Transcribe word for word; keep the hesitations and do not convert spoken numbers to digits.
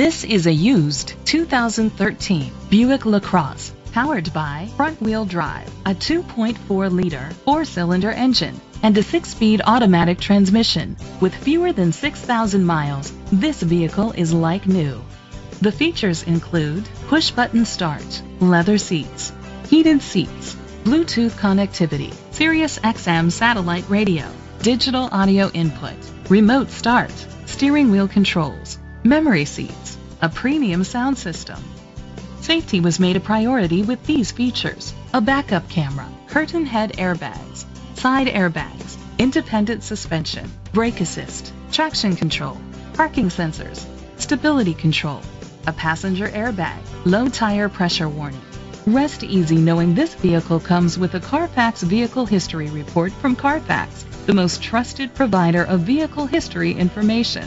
This is a used two thousand thirteen Buick LaCrosse, powered by front-wheel drive, a two point four liter four-cylinder engine, and a six-speed automatic transmission. With fewer than six thousand miles, this vehicle is like new. The features include push-button start, leather seats, heated seats, Bluetooth connectivity, Sirius X M satellite radio, digital audio input, remote start, steering wheel controls, memory seats, a premium sound system. Safety was made a priority with these features: a backup camera, curtain head airbags, side airbags, independent suspension, brake assist, traction control, parking sensors, stability control, a passenger airbag, low tire pressure warning. Rest easy knowing this vehicle comes with a Carfax Vehicle History Report from Carfax, the most trusted provider of vehicle history information.